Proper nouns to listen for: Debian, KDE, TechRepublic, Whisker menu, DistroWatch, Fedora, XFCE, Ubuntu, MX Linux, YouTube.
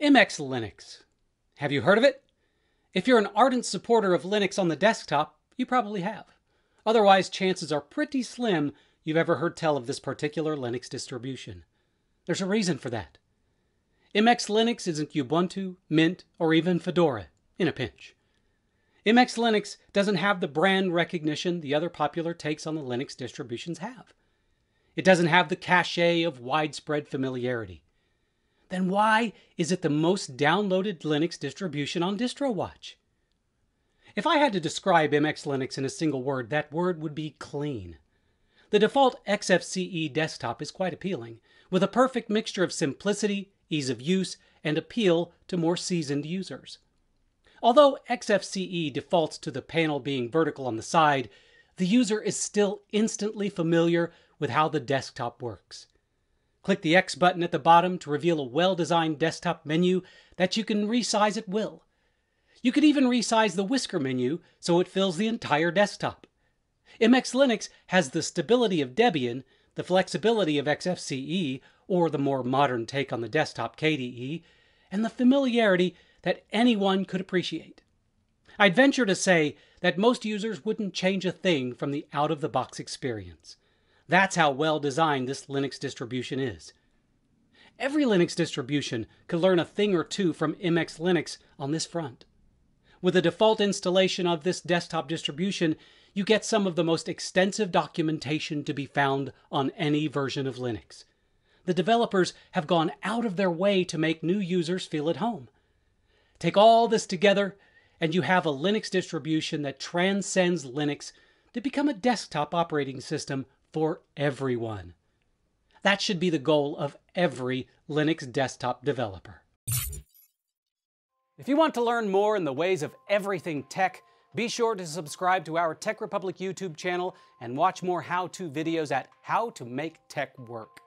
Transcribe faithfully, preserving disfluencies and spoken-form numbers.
M X Linux. Have you heard of it? If you're an ardent supporter of Linux on the desktop, you probably have. Otherwise, chances are pretty slim you've ever heard tell of this particular Linux distribution. There's a reason for that. M X Linux isn't Ubuntu, Mint, or even Fedora, in a pinch. M X Linux doesn't have the brand recognition the other popular takes on the Linux distributions have. It doesn't have the cachet of widespread familiarity. Then why is it the most downloaded Linux distribution on DistroWatch? If I had to describe M X Linux in a single word, that word would be clean. The default X F C E desktop is quite appealing, with a perfect mixture of simplicity, ease of use, and appeal to more seasoned users. Although X F C E defaults to the panel being vertical on the side, the user is still instantly familiar with how the desktop works. Click the X button at the bottom to reveal a well-designed desktop menu that you can resize at will. You could even resize the Whisker menu so it fills the entire desktop. M X Linux has the stability of Debian, the flexibility of X F C E, or the more modern take on the desktop K D E, and the familiarity that anyone could appreciate. I'd venture to say that most users wouldn't change a thing from the out-of-the-box experience. That's how well-designed this Linux distribution is. Every Linux distribution could learn a thing or two from M X Linux on this front. With the default installation of this desktop distribution, you get some of the most extensive documentation to be found on any version of Linux. The developers have gone out of their way to make new users feel at home. Take all this together, and you have a Linux distribution that transcends Linux to become a desktop operating system for everyone. That should be the goal of every Linux desktop developer. If you want to learn more in the ways of everything tech, be sure to subscribe to our Tech Republic YouTube channel and watch more how-to videos at How to Make Tech Work.